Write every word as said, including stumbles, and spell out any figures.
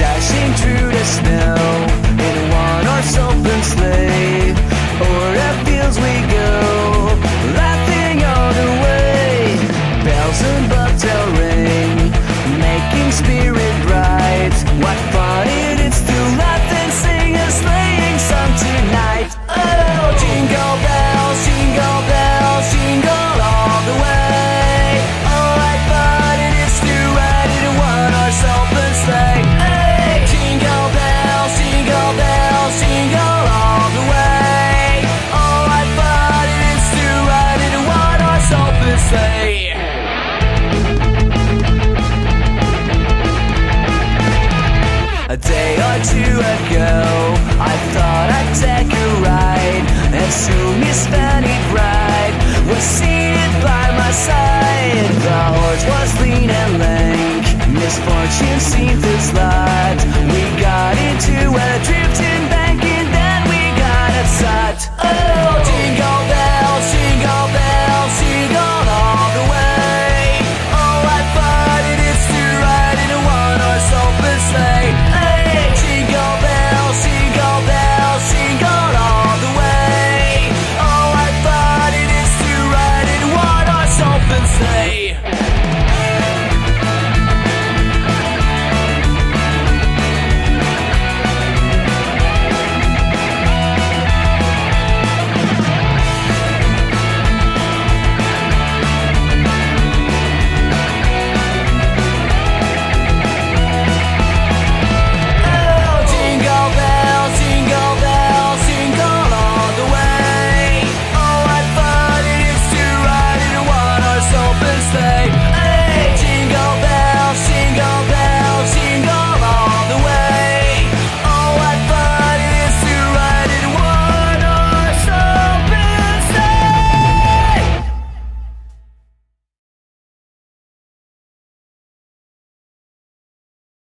Dashing through the snow in one horse open sleigh, o'er the fields we go, laughing all the way. Bells and bobtail ring, making spirit bright. What fun it is to laugh and sing a sleighing song tonight. Oh, jingle bells, jingle bells, jingle all the way. Oh, what fun it is to ride in one horse open sleigh. A day or two ago, I thought I'd take a ride, and soon Miss Fanny Bride was seated by my side. The horse was lean and lank, misfortune seemed to slide.